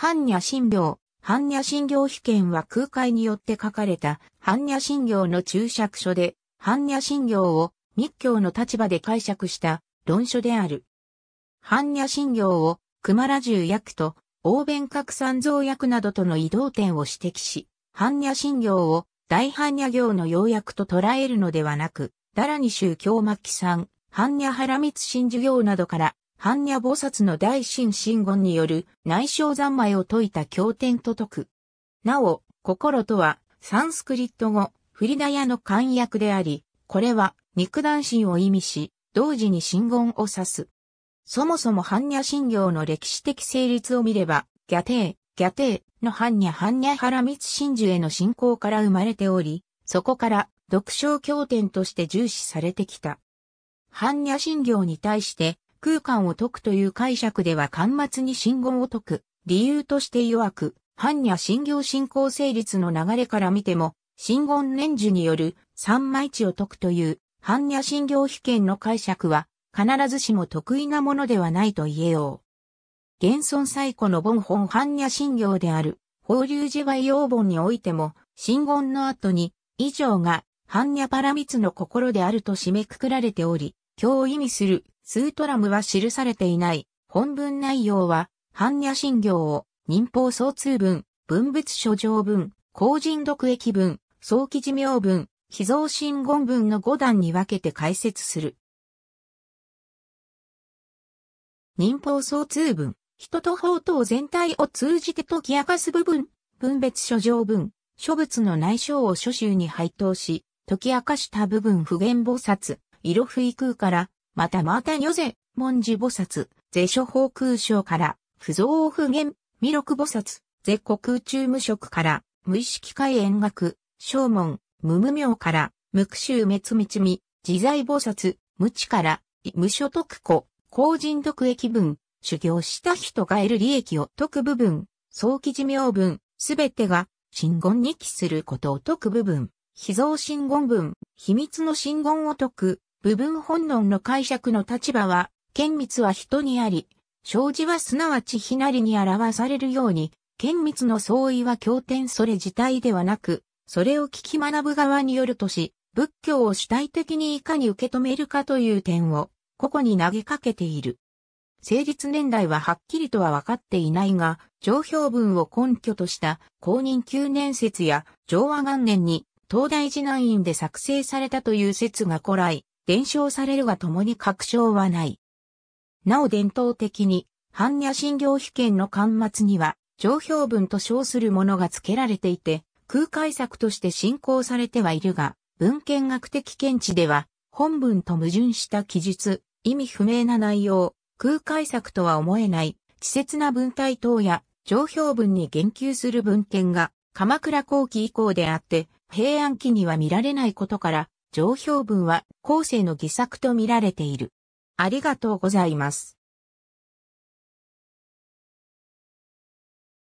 般若心経。般若心経秘見は空海によって書かれた般若心経の注釈書で、般若心経を密教の立場で解釈した論書である。般若心経を熊羅十訳と欧弁覚三蔵訳などとの異同点を指摘し、般若心経を大般若経の要約と捉えるのではなく、ダラニ宗教末期産、般若波羅蜜真珠経などから、般若菩薩の大神真言による内証三昧を説いた経典と説く。なお、心とはサンスクリット語、フリダヤの簡訳であり、これは肉弾心を意味し、同時に真言を指す。そもそも般若心経の歴史的成立を見れば、ギャテーの般若波羅蜜真珠への信仰から生まれており、そこから読誦経典として重視されてきた。般若心経に対して、空間を解くという解釈では巻末に真言を解く理由として弱く、般若心経信仰成立の流れから見ても、真言念珠による三昧地を解くという般若心経秘見の解釈は必ずしも得意なものではないと言えよう。現存最古の梵本般若心経である法隆寺和要本においても、真言の後に以上が般若波羅蜜の心であると締めくくられており、経を意味するスートラムは記されていない。本文内容は、般若心経を、忍法総通文、文仏諸条文、後人読益文、総記事名文、秘蔵真言文の5段に分けて解説する。忍法総通文、人と法等全体を通じて解き明かす部分、文別諸条文、諸仏の内証を諸宗に配当し、解き明かした部分普賢菩薩、色不異空から、またマータニョゼ、文殊菩薩、是諸法空性から、不増不減、弥勒菩薩、是故空中無色から、無意識界円覚、正門、無無明から、無苦集滅道見、自在菩薩、無知から、無所得故、後人読益文、修行した人が得る利益を説く部分、総記事名文、すべてが、真言に帰することを説く部分、秘蔵真言文、秘密の真言を説く、部分本論の解釈の立場は、顕密は人にあり、障子はすなわち非なりに表されるように、顕密の相違は経典それ自体ではなく、それを聞き学ぶ側によるとし、仏教を主体的にいかに受け止めるかという点を、個々に投げかけている。成立年代ははっきりとは分かっていないが、上評文を根拠とした公認9年説や昭和元年に東大寺南院で作成されたという説が古来、伝承されるが共に確証はない。なお伝統的に、般若心経秘見の巻末には、上評文と称するものが付けられていて、空解作として信仰されてはいるが、文献学的見地では、本文と矛盾した記述、意味不明な内容、空解作とは思えない、稚拙な文体等や、上評文に言及する文献が、鎌倉後期以降であって、平安期には見られないことから、上評文は後世の偽作と見られている。ありがとうございます。